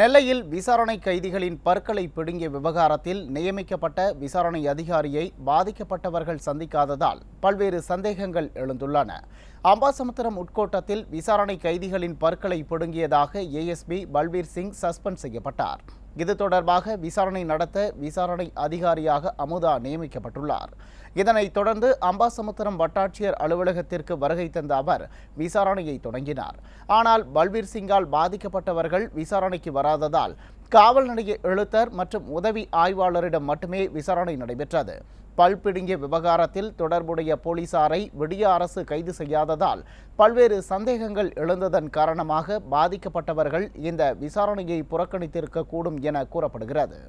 நெல்லையில் விசாரணை கைதிகளின் பற்களை பிடுங்கிய விவகாரத்தில் நியமிக்கப்பட்ட விசாரணை அதிகாரியை பாதிக்கப்பட்டவர்கள் சந்திக்காததால் பல்வேறு சந்தேகங்கள் எழுந்துள்ளன. அம்பாசமுத்திரம் உட்கோட்டத்தில் விசாரணை கைதிகளின் பற்களை பிடுங்கியதாக ஏஎஸ்பி பல்வீர் சிங் சஸ்பெண்ட் செய்யப்பட்டார். இது தொடர்பாக விசாரணை நடத்த விசாரணை அதிகாரியாக அமுதா நியமிக்கப்பட்டுள்ளார். இதனைத் தொடர்ந்து அம்பாசமுத்திரம் வட்டாட்சியர் அலுவலகத்திற்கு வருகை தந்த அவர் விசாரணையை தொடங்கினார். ஆனால் பல்வீர் சிங்கால் பாதிக்கப்பட்டவர்கள் விசாரணைக்கு வராததால் காவல் நிலைய எழுத்தர் மற்றும் உதவி ஆய்வாளரிடம் மட்டுமே விசாரணை நடைபெற்றது. பல்பிடுங்கிய விவகாரத்தில் தொடர்புடைய போலீசாரை விடிய அரசு கைது செய்யாததால் பல்வேறு சந்தேகங்கள் எழுந்ததன் காரணமாக பாதிக்கப்பட்டவர்கள் இந்த விசாரணையை புறக்கணித்திருக்கக்கூடும் என கூறப்படுகிறது.